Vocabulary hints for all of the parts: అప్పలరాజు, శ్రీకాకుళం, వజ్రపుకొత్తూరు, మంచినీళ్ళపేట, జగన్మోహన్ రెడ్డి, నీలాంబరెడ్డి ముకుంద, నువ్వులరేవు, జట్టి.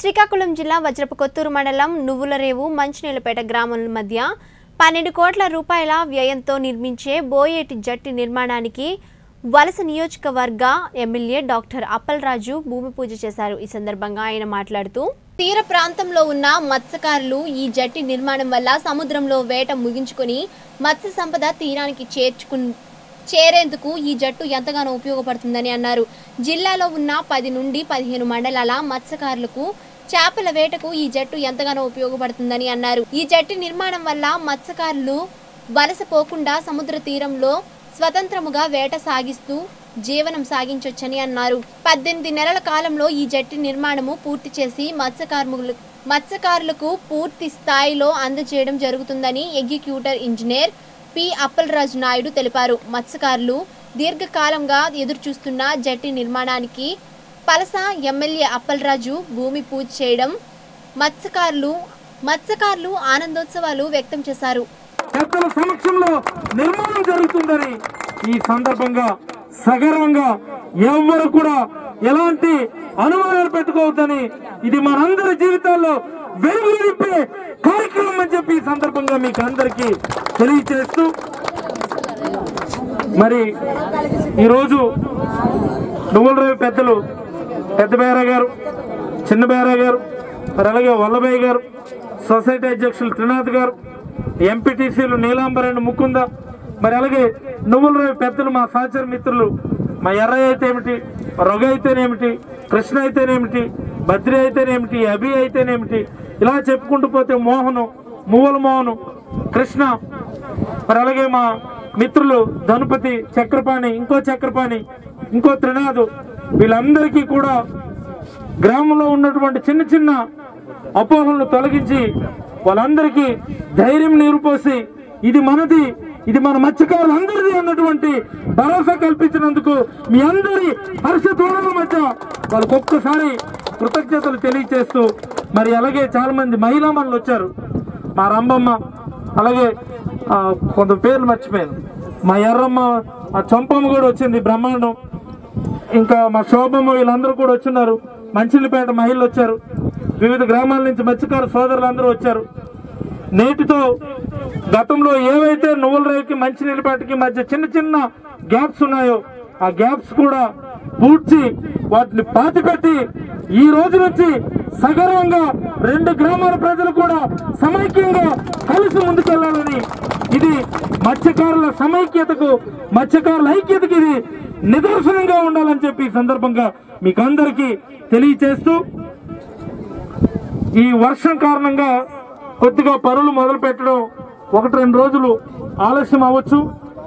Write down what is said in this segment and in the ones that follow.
శ్రీకాకుళం జిల్లా వజ్రపుకొత్తూరు మండలం నువ్వులరేవు మంచినీళ్ళపేట గ్రామాల మధ్య 12 కోట్ల రూపాయల వ్యయంతో నిర్మించే బోయేటి జట్టి నిర్మాణానికి వలస నియోజకవర్గ ఎమ్మెల్యే డాక్టర్ అప్పలరాజు భూమి పూజ చేశారు. ఈ సందర్భంగా ఆయన మాట్లాడుతూ, తీర ప్రాంతంలో ఉన్న మత్స్యకారులు ఈ జట్టి నిర్మాణం వల్ల సముద్రంలో వేట ముగించుకొని మత్స్య సంపద తీరానికి చేరేందుకు ఈ జట్టు ఎంతగానో ఉపయోగపడుతుందని అన్నారు. జిల్లాలో ఉన్న 10 నుండి 15 మండలాల మత్స్యకారులకు చేపల వేటకు ఈ జట్టు ఎంతగానో ఉపయోగపడుతుందని అన్నారు. ఈ జట్టు నిర్మాణం వల్ల మత్స్యకారులు వలసపోకుండా సముద్ర తీరంలో స్వతంత్రముగా వేట సాగిస్తూ జీవనం సాగించొచ్చని అన్నారు. 18 నెలల కాలంలో ఈ జట్టు నిర్మాణము పూర్తి చేసి మత్స్యకారులకు పూర్తి స్థాయిలో అందజేయడం జరుగుతుందని executor engineer P అప్పలరాజు Naidu తెలిపారు. మత్స్యకారులు దీర్ఘకాలంగా ఎదురుచూస్తున్న జట్టి నిర్మాణానికి పలస ఎమ్మెల్యే అప్పలరాజు భూమి పూజ చేయడం మత్స్యకారులు ఆనందోత్సవాలు వ్యక్తం చేశారు. సమక్షంలో నిర్మాణం జరుగుతుందని ఈ సందర్భంగా సగర్వంగా ఎవరు కూడా ఎలాంటి అనుమానాలు పెట్టుకోవద్దని, ఇది మనందరి జీవితాల్లో వెలుగు నింపే కార్యక్రమం అని చెప్పి ఈ సందర్భంగా మీకు అందరికీ తెలియజేస్తూ, మరి ఈరోజు నువ్వులరేవు పెద్దలు పెద్ద బేరయ్య గారు, చిన్న బేరయ్య గారు, మరి అలాగే వల్లభయ్య గారు, సొసైటీ అధ్యక్షులు త్రినాథ్ గారు, ఎంపీటీసీలు నీలాంబరెడ్డి ముకుంద, మరి అలాగే నువ్వులరేవు పెద్దలు మా సహచర మిత్రులు, మా ఎర్రయ్య అయితేమిటి, రొగ అయితేనేమిటి, కృష్ణ అయితేనేమిటి, బద్రి అయితేనేమిటి, అభి అయితేనేమిటి, ఇలా చెప్పుకుంటూ పోతే మోహను, మువ్వల మోహను, కృష్ణ, మరి అలాగే మా మిత్రులు ధనుపతి, చక్రపాణి, ఇంకో త్రినాథు, వీళ్ళందరికీ కూడా గ్రామంలో ఉన్నటువంటి చిన్న చిన్న అపోహలను తొలగించి వాళ్ళందరికీ ధైర్యం నీరుపోసి, ఇది మనది, ఇది మన మత్స్యకారులందరిది అన్నటువంటి భరోసా కల్పించినందుకు మీ అందరి హర్షధ్వానాల మధ్య వాళ్ళకు ఒక్కసారి కృతజ్ఞతలు తెలియజేస్తూ, మరి అలాగే చాలా మంది మహిళా మనలు వచ్చారు. మా రంబమ్మ, అలాగే కొంత పేర్లు మర్చిపోయాను, మా ఎర్రమ్మ, ఆ చంపమ్మ కూడా వచ్చింది, బ్రహ్మాండం. ఇంకా మా శోభమ్మ, వీళ్ళందరూ కూడా వచ్చున్నారు. మంచినీళ్ళపేట మహిళలు వచ్చారు, వివిధ గ్రామాల నుంచి మత్స్యకారు సోదరులందరూ వచ్చారు. నేటితో గతంలో ఏవైతే నువ్వులరేవుకి మంచినీళ్ళపేటకి మధ్య చిన్న చిన్న గ్యాప్స్ ఉన్నాయో ఆ గ్యాప్స్ కూడా పూడ్చి వాటిని పాతిపెట్టి ఈ రోజు నుంచి సగర్వంగా రెండు గ్రామాల ప్రజలు కూడా సమైక్యంగా కలిసి ముందుకెళ్లాలని, ఇది మత్స్యకారుల సమైక్యతకు, మత్స్యకారుల ఐక్యతకు ఇది నిదర్శనంగా ఉండాలని చెప్పి ఈ సందర్భంగా మీకు అందరికీ తెలియచేస్తూ, ఈ వర్షం కారణంగా కొద్దిగా పనులు మొదలు పెట్టడం 1-2 రోజులు ఆలస్యం అవ్వచ్చు.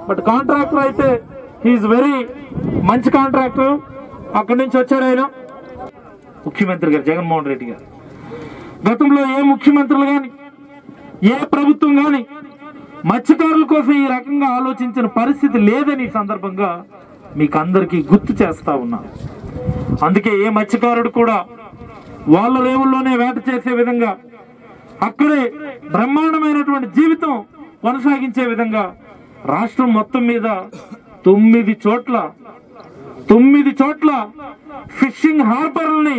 బట్ కాంట్రాక్టర్ అయితే హీఈస్ వెరీ మంచి కాంట్రాక్టర్, అక్కడి నుంచి వచ్చాడు ఆయన. ముఖ్యమంత్రి గారు జగన్మోహన్ రెడ్డి గారు గతంలో ఏ ముఖ్యమంత్రులు కానీ ఏ ప్రభుత్వం కానీ మత్స్యకారుల కోసం ఈ రకంగా ఆలోచించిన పరిస్థితి లేదని ఈ సందర్భంగా మీకు అందరికీ గుర్తు చేస్తా ఉన్నాను. అందుకే ఏ మత్స్యకారుడు కూడా వాళ్ళ రేవుల్లోనే వేట చేసే విధంగా, అక్కడే బ్రహ్మాండమైనటువంటి జీవితం కొనసాగించే విధంగా రాష్ట్రం మొత్తం మీద 9 చోట్ల ఫిషింగ్ హార్బర్లని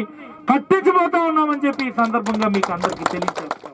కట్టించిపోతా ఉన్నామని చెప్పి ఈ సందర్భంగా మీకు అందరికీ తెలియజేస్తాం.